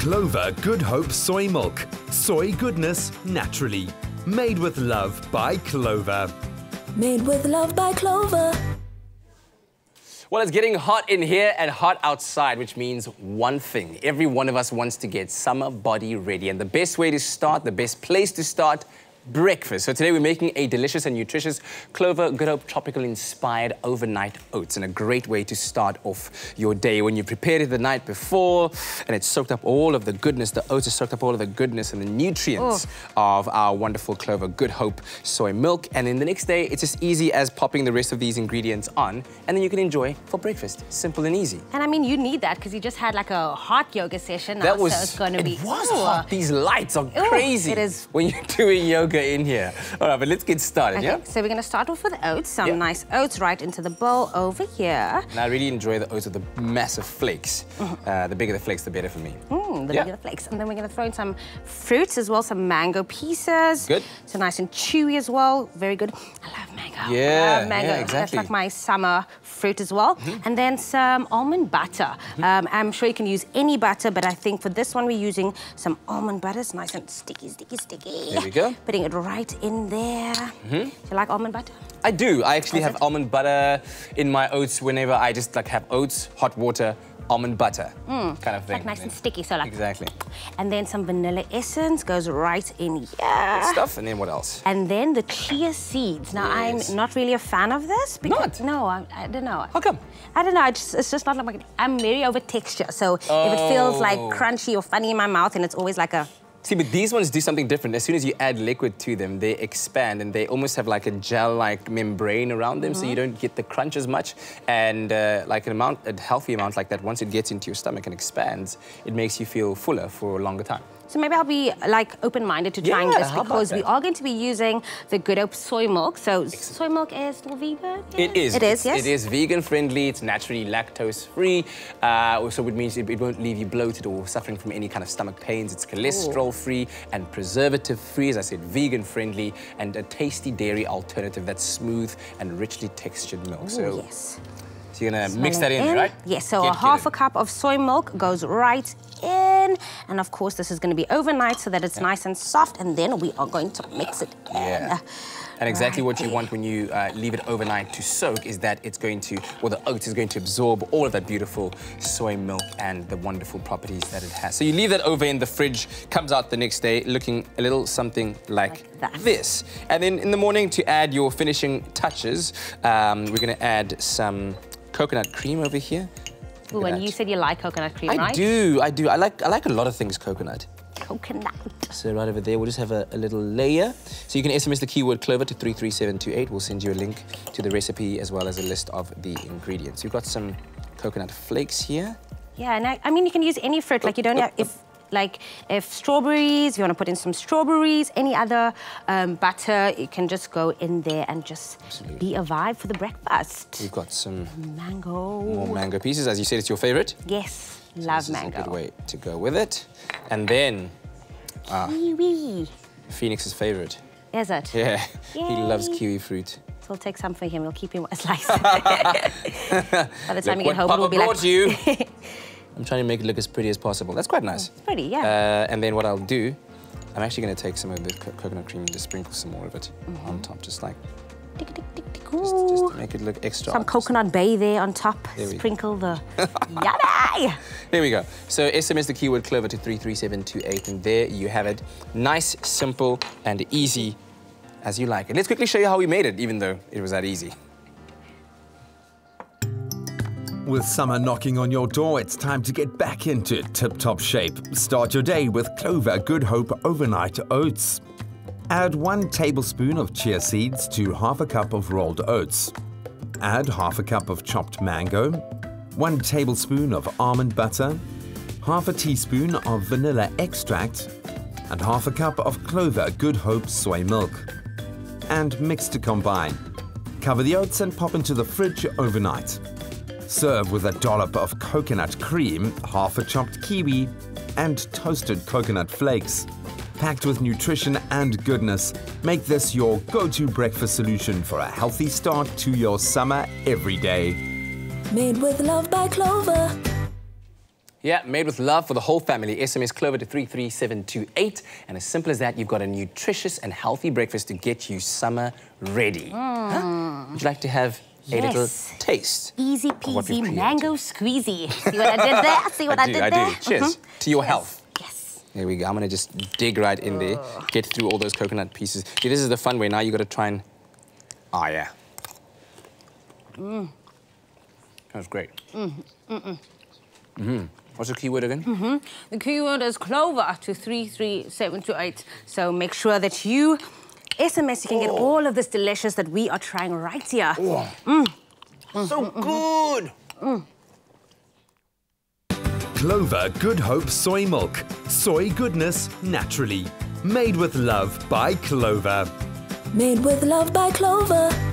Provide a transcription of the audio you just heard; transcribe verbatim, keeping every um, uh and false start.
Clover Good Hope Soy Milk. Soy goodness naturally. Made with love by Clover. Made with love by Clover. Well, it's getting hot in here and hot outside, which means one thing. Every one of us wants to get summer body ready. And the best way to start, the best place to start, breakfast. So today we're making a delicious and nutritious Clover Good Hope tropical inspired overnight oats, and a great way to start off your day when you prepared it the night before and it's soaked up all of the goodness. The oats have soaked up all of the goodness and the nutrients oh. of our wonderful Clover Good Hope soy milk. And then the next day it's as easy as popping the rest of these ingredients on, and then you can enjoy for breakfast. Simple and easy. And I mean, you need that because you just had like a hot yoga session now, that was, so it's going to be was hot. These lights are Ooh, crazy. It is. When you're doing yoga in here. All right, but let's get started, okay, yeah? So we're going to start off with oats, some yeah. nice oats right into the bowl over here. And I really enjoy the oats with the massive flakes. Uh, the bigger the flakes, the better for me. Mm, the yeah. bigger the flakes. And then we're going to throw in some fruits as well, some mango pieces. Good. So nice and chewy as well. Very good. I love mango. Yeah, I love mango. Yeah, exactly. That's like my summer fruit as well. Mm-hmm. And then some almond butter. Mm-hmm. um, I'm sure you can use any butter, but I think for this one we're using some almond butter. It's nice and sticky, sticky, sticky. There we go. Putting it right in there. Mm-hmm. Do you like almond butter? I do. I actually Is have it? almond butter in my oats whenever I just like have oats, hot water, almond butter mm. kind of thing. Like nice and sticky, so like. Exactly. And then some vanilla essence goes right in here. Good stuff, and then what else? And then the chia seeds. Now yes. I'm not really a fan of this. Because, not? No, I, I don't know. How come? I don't know, I just, it's just not like, I'm very over texture. So oh. if it feels like crunchy or funny in my mouth, and it's always like a, see, but these ones do something different. As soon as you add liquid to them, they expand and they almost have like a gel-like membrane around them, mm-hmm. so you don't get the crunch as much. And uh, like an amount, a healthy amount like that, once it gets into your stomach and expands, it makes you feel fuller for a longer time. So maybe I'll be like open-minded to trying yeah, this because we are going to be using the Good Hope soy milk. So Excellent. soy milk is still vegan? Yeah. It is. It is, yes. It is vegan-friendly. It's naturally lactose-free. Uh, so it means it won't leave you bloated or suffering from any kind of stomach pains. It's cholesterol-free and preservative-free. As I said, vegan-friendly and a tasty dairy alternative that's smooth and richly textured milk. Ooh, so yes. So you're gonna Smell mix that in, in, right? Yes, so get, a half a cup of soy milk goes right in. And of course, this is gonna be overnight so that it's yeah. nice and soft, and then we are going to mix it in. Yeah. And exactly right what there. you want when you uh, leave it overnight to soak is that it's going to, well, the oats is going to absorb all of that beautiful soy milk and the wonderful properties that it has. So you leave that over in the fridge, comes out the next day looking a little something like, like that. this. And then in the morning to add your finishing touches, um, we're gonna add some coconut cream over here. Ooh, and you said you like coconut cream, I right? I do, I do. I like, I like a lot of things coconut. Coconut. So right over there, we'll just have a, a little layer. So you can S M S the keyword Clover to three three seven two eight. We'll send you a link to the recipe as well as a list of the ingredients. You've got some coconut flakes here. Yeah, and I, I mean, you can use any fruit. Like you don't have, if, like if strawberries, you want to put in some strawberries, any other um, butter, you can just go in there and just Absolutely. be a vibe for the breakfast. We've got some mango. More mango pieces. As you said, it's your favorite. Yes, so love this mango. This is a good way to go with it. And then ah, kiwi. Phoenix's favorite. Is it? Yeah, Yay. he loves kiwi fruit. So we'll take some for him. We'll keep him a slice. By the time Look, we get home, Papa we'll be like. You. I'm trying to make it look as pretty as possible. That's quite nice. It's pretty, yeah. Uh, and then what I'll do, I'm actually going to take some of the co coconut cream and just sprinkle some more of it mm-hmm. on top, just like. Tick, tick, tick, tick, just, just to make it look extra. Some artistic. coconut bay there on top. There sprinkle the. Yummy! There we go. So S M S the keyword Clover to three three seven two eight, and there you have it. Nice, simple, and easy as you like it. Let's quickly show you how we made it, even though it was that easy. With summer knocking on your door, it's time to get back into tip-top shape. Start your day with Clover Good Hope Overnight Oats. Add one tablespoon of chia seeds to half a cup of rolled oats. Add half a cup of chopped mango, one tablespoon of almond butter, half a teaspoon of vanilla extract, and half a cup of Clover Good Hope soy milk. And mix to combine. Cover the oats and pop into the fridge overnight. Serve with a dollop of coconut cream, half a chopped kiwi, and toasted coconut flakes. Packed with nutrition and goodness, make this your go-to breakfast solution for a healthy start to your summer every day. Made with love by Clover. Yeah, made with love for the whole family. S M S Clover to three three seven two eight. And as simple as that, you've got a nutritious and healthy breakfast to get you summer ready. Mm. Huh? Would you like to have a yes. little taste? Easy peasy, mango squeezy. See what I did there? See what I, I do, did I there? I do. Cheers. Mm-hmm. To your Cheers. health. Yes. There we go. I'm going to just dig right in there, get through all those coconut pieces. See, this is the fun way. Now you've got to try and... Ah, oh, yeah. Mm. That was great. Mm. Mm-mm. Mm-hmm. What's the keyword again? Mm-hmm. The keyword is Clover to three three seven two eight. So make sure that you S M S, you can oh. get all of this delicious that we are trying right here. Oh. Mm. Mm-hmm. So mm-hmm. good! Mm. Clover Good Hope Soy Milk. Soy goodness naturally. Made with love by Clover. Made with love by Clover.